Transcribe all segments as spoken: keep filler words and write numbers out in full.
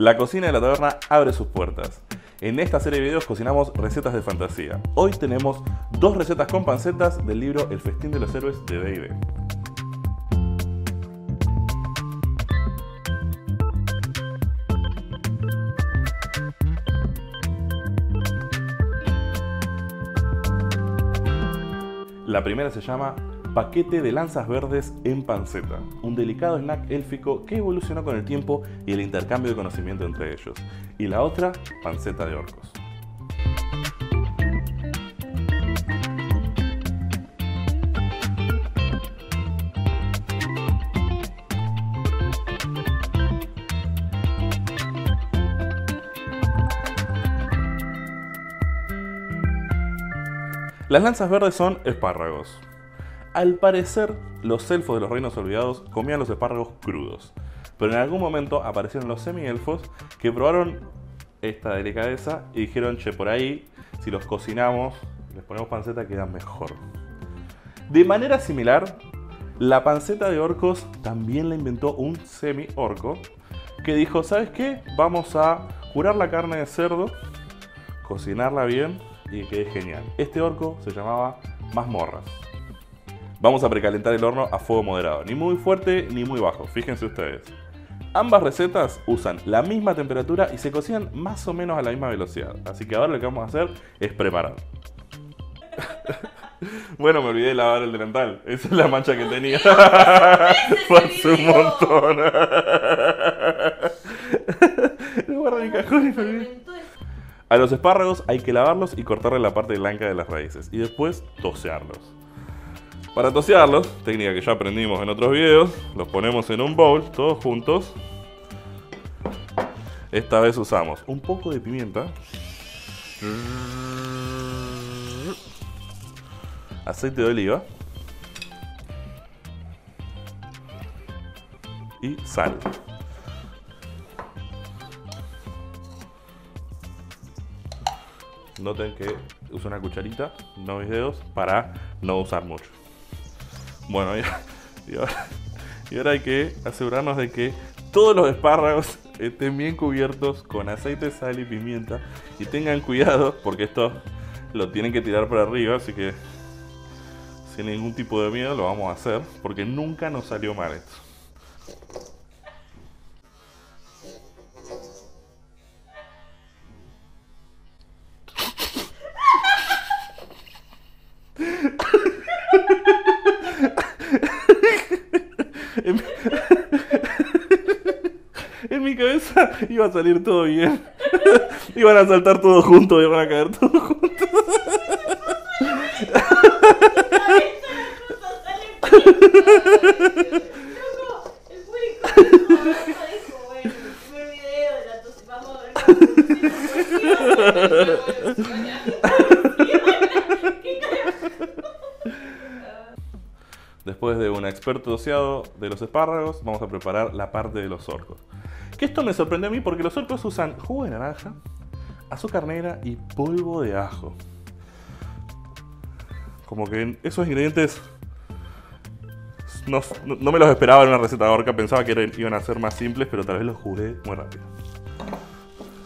La Cocina de la Taberna abre sus puertas. En esta serie de videos cocinamos recetas de fantasía. Hoy tenemos dos recetas con pancetas del libro El Festín de los Héroes de D and D. La primera se llama Paquete de Lanzas Verdes en Panceta, un delicado snack élfico que evolucionó con el tiempo y el intercambio de conocimiento entre ellos. Y la otra, Panceta de Orcos. Las lanzas verdes son espárragos. Al parecer, los elfos de los reinos olvidados comían los espárragos crudos, pero en algún momento aparecieron los semielfos que probaron esta delicadeza y dijeron, che, por ahí, si los cocinamos, les ponemos panceta, quedan mejor. De manera similar, la panceta de orcos también la inventó un semi-orco que dijo, ¿sabes qué? Vamos a curar la carne de cerdo, cocinarla bien y que es genial. Este orco se llamaba Masmorras. Vamos a precalentar el horno a fuego moderado, ni muy fuerte ni muy bajo, fíjense ustedes. Ambas recetas usan la misma temperatura y se cocinan más o menos a la misma velocidad, así que ahora lo que vamos a hacer es preparar. Bueno, me olvidé de lavar el delantal, esa es la mancha que tenía. Fue hace un montón. Lo guardé en mi cajón y me olvidé. A los espárragos hay que lavarlos y cortarle la parte blanca de las raíces y después tocearlos. Para tosearlos, técnica que ya aprendimos en otros videos, los ponemos en un bowl, todos juntos. Esta vez usamos un poco de pimienta, aceite de oliva y sal. Noten que uso una cucharita, no mis dedos, para no usar mucho. Bueno, y ahora, y ahora hay que asegurarnos de que todos los espárragos estén bien cubiertos con aceite, sal y pimienta. Y tengan cuidado porque esto lo tienen que tirar para arriba, así que sin ningún tipo de miedo lo vamos a hacer porque nunca nos salió mal esto. En mi cabeza iba a salir todo bien. Iban a saltar todos juntos, iban a caer todos juntos. Después de un experto doseado de los espárragos, vamos a preparar la parte de los orcos. Que esto me sorprendió a mí porque los orcos usan jugo de naranja, azúcar negra y polvo de ajo. Como que esos ingredientes no, no me los esperaba en una receta de orca. Pensaba que eran, iban a ser más simples, pero tal vez los jugué muy rápido.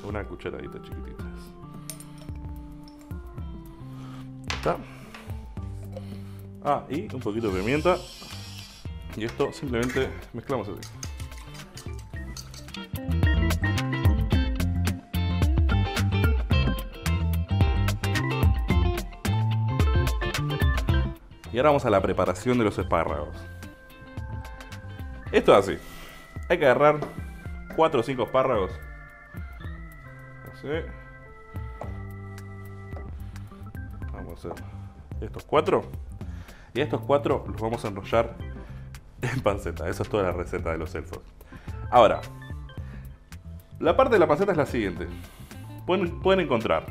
Una cucharadita chiquitita. Está. Ah, y un poquito de pimienta. Y esto simplemente mezclamos así. Y ahora vamos a la preparación de los espárragos. Esto es así. Hay que agarrar cuatro o cinco espárragos. Así. Vamos a hacer estos cuatro. Y a estos cuatro los vamos a enrollar en panceta. Eso es toda la receta de los elfos. Ahora, la parte de la panceta es la siguiente. Pueden, pueden encontrar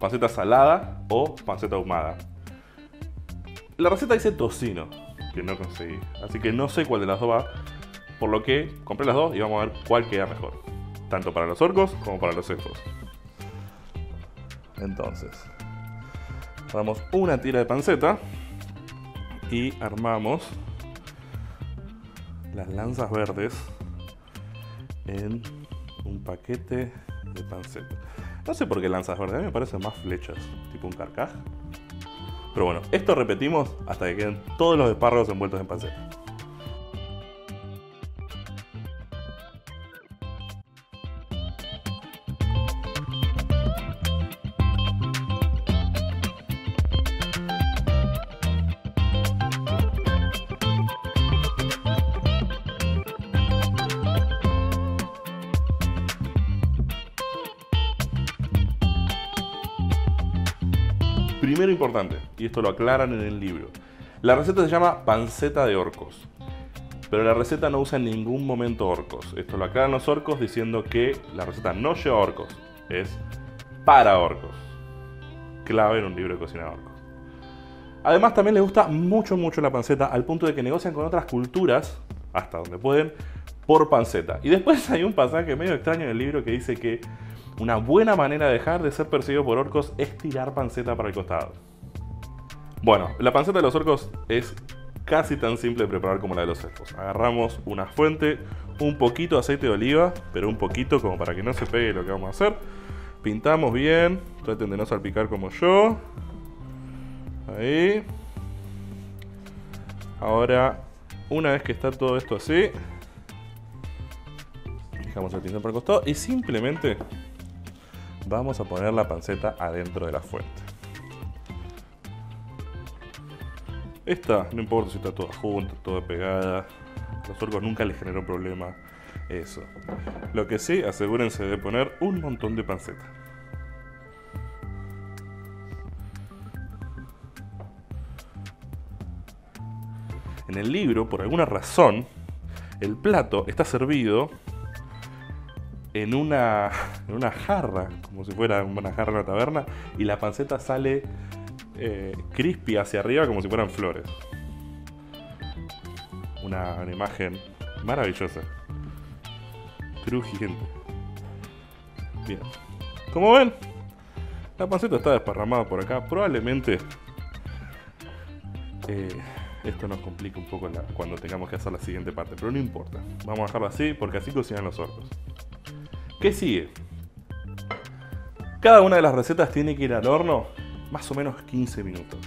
panceta salada o panceta ahumada. La receta dice tocino, que no conseguí. Así que no sé cuál de las dos va. Por lo que compré las dos y vamos a ver cuál queda mejor. Tanto para los orcos como para los elfos. Entonces, damos una tira de panceta y armamos las lanzas verdes en un paquete de panceta. No sé por qué lanzas verde, a mí me parecen más flechas, tipo un carcaj. Pero bueno, esto repetimos hasta que queden todos los espárragos envueltos en panceta. Primero importante, y esto lo aclaran en el libro, la receta se llama panceta de orcos, pero la receta no usa en ningún momento orcos. Esto lo aclaran los orcos diciendo que la receta no lleva orcos, es para orcos. Clave en un libro de cocina de orcos. Además también les gusta mucho mucho la panceta, al punto de que negocian con otras culturas, hasta donde pueden, por panceta. Y después hay un pasaje medio extraño en el libro que dice que una buena manera de dejar de ser perseguido por orcos es tirar panceta para el costado. Bueno, la panceta de los orcos es casi tan simple de preparar como la de los elfos. Agarramos una fuente, un poquito de aceite de oliva, pero un poquito como para que no se pegue lo que vamos a hacer. Pintamos bien, traten de no salpicar como yo. Ahí. Ahora, una vez que está todo esto así, dejamos el tintón para el costado y simplemente vamos a poner la panceta adentro de la fuente. Esta, no importa si está toda junta, toda pegada. Los orcos nunca les generó problema eso. Lo que sí, asegúrense de poner un montón de panceta. En el libro, por alguna razón, el plato está servido En una, en una jarra, como si fuera una jarra en la taberna, y la panceta sale eh, crispy hacia arriba como si fueran flores. Una, una imagen maravillosa, crujiente. Bien, como ven, la panceta está desparramada por acá. Probablemente eh, esto nos complica un poco la, cuando tengamos que hacer la siguiente parte, pero no importa. Vamos a dejarlo así porque así cocinan los orcos. ¿Qué sigue? Cada una de las recetas tiene que ir al horno más o menos quince minutos.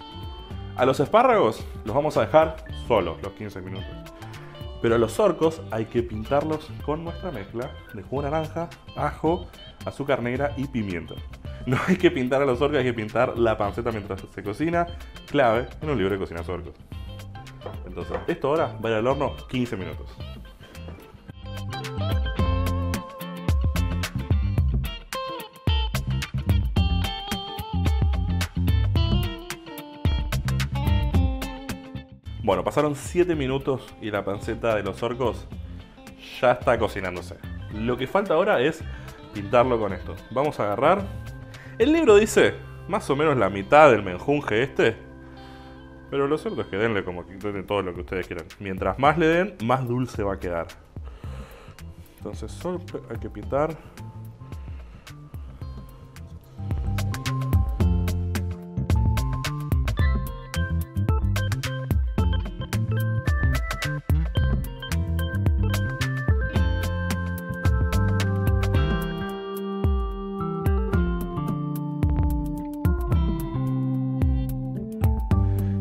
A los espárragos los vamos a dejar solos los quince minutos. Pero a los orcos hay que pintarlos con nuestra mezcla de jugo de naranja, ajo, azúcar negra y pimienta. No hay que pintar a los orcos, hay que pintar la panceta mientras se cocina. Clave en un libro de cocina sobre orcos. Entonces, esto ahora va a ir al horno quince minutos. Bueno, pasaron siete minutos y la panceta de los orcos ya está cocinándose. Lo que falta ahora es pintarlo con esto. Vamos a agarrar... El libro dice más o menos la mitad del menjunje este, pero lo cierto es que denle como que denle todo lo que ustedes quieran. Mientras más le den, más dulce va a quedar. Entonces solo hay que pintar...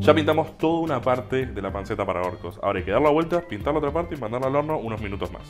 Ya pintamos toda una parte de la panceta para orcos. Ahora hay que dar la vuelta, pintar la otra parte y mandarla al horno unos minutos más.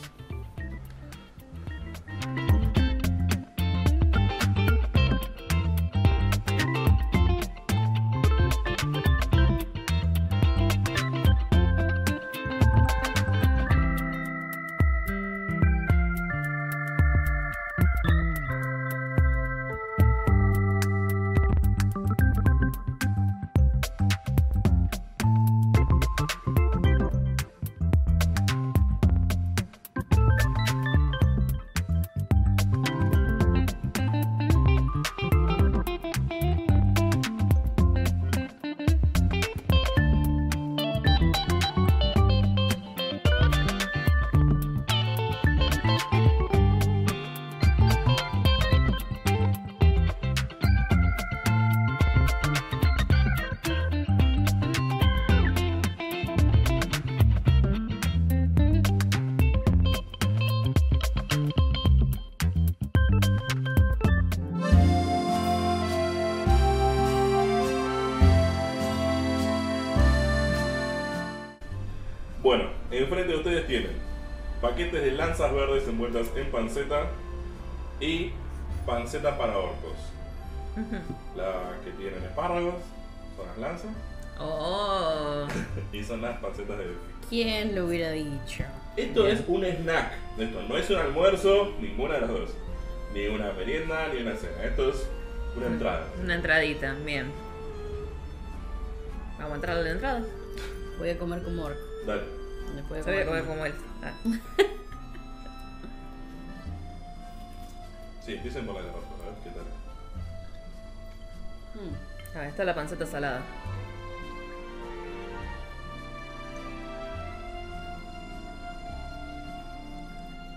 enfrente de ustedes tienen paquetes de lanzas verdes envueltas en panceta y panceta para orcos. Uh-huh. La que tienen espárragos son las lanzas. Oh. Y son las pancetas de... ¿Quién lo hubiera dicho? Esto Bien. es un snack. Esto no es un almuerzo, ninguna de las dos. Ni una merienda, ni una cena. Esto es una entrada. Una entradita, bien. Vamos a entrar a la entrada. Voy a comer como orco. Dale. Después voy a comer como él. Sí, empiecen por la garrafa, a ver qué tal. Hmm. Ah, está la panceta salada.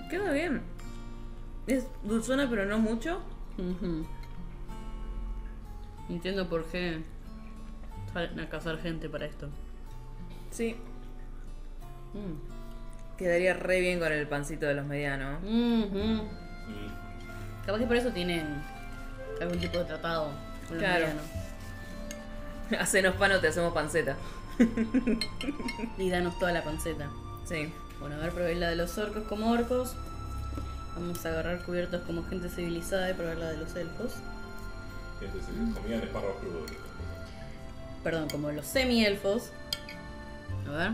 Queda bien. Es dulzona pero no mucho. Uh-huh. Entiendo por qué salen a cazar gente para esto. Sí. Mm. Quedaría re bien con el pancito de los medianos. Uh-huh. Mm. Capaz que por eso tienen algún tipo de tratado con los claro. medianos. Hacenos pan o te hacemos panceta. Y danos toda la panceta. Sí. Bueno, a ver, probé la de los orcos como orcos. Vamos a agarrar cubiertos como gente civilizada y probar la de los elfos. Gente civilizada, comían espárragos crudos. Perdón, como los semi-elfos. A ver.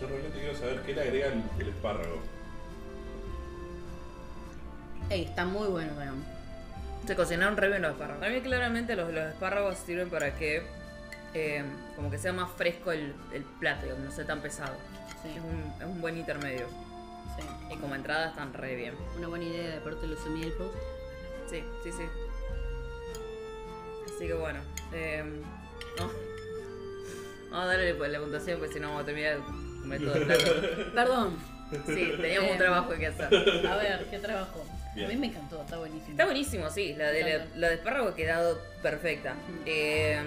Yo realmente quiero saber qué le agregan el espárrago. Ey, está muy bueno, vean. Se cocinaron re bien los espárragos. Para mí claramente los, los espárragos sirven para que eh, como que sea más fresco el, el plato, digamos, no sea tan pesado. Sí. Es, un, es un buen intermedio. Sí. Y como entrada están re bien. Una buena idea de parte de los semi-elfos. Sí, sí, sí. Así que bueno. Eh, no. Vamos a darle pues, la puntuación porque si no vamos a terminar el método de plato. Perdón. Sí, teníamos eh, un trabajo que hacer. A ver, ¿qué trabajo? Bien. A mí me encantó, está buenísimo. Está buenísimo, sí. La de, la, la de espárrago ha quedado perfecta. Uh-huh. eh,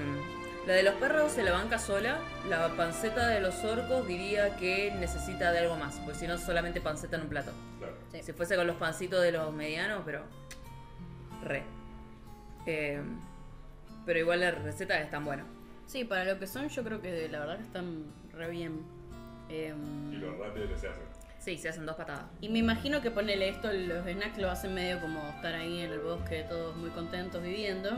La de los perros se la banca sola, la panceta de los orcos diría que necesita de algo más, porque si no solamente panceta en un plato. Claro. Sí. Si fuese con los pancitos de los medianos, pero... Re. Eh, pero igual las recetas están buenas. Sí, para lo que son yo creo que la verdad que están re bien. Eh, y lo rápido que se hacen. Sí, se hacen dos patadas. Y me imagino que ponele esto, los snacks lo hacen medio como estar ahí en el bosque, todos muy contentos viviendo.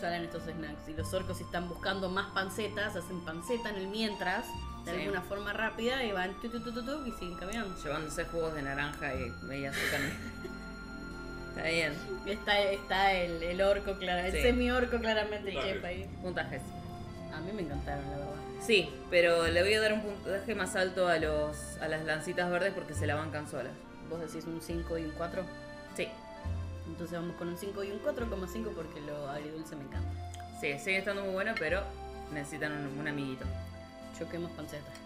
Salen estos snacks y los orcos están buscando más pancetas, hacen panceta en el mientras de sí. alguna forma rápida y van tu, tu, tu, tu, tu, y siguen caminando llevándose jugos de naranja y media azúcar. Está bien. Está, está el, el orco, clara, sí. el semi orco claramente y jefa ahí. Puntajes. A mí me encantaron, la verdad. Sí, pero le voy a dar un puntaje más alto a los a las lancitas verdes porque se la bancan solas. ¿Vos decís un cinco y un cuatro? Sí. Entonces vamos con un cinco y un cuatro coma cinco porque lo agridulce me encanta. Sí, sigue estando muy bueno, pero necesitan un, un amiguito. Choquemos panceta.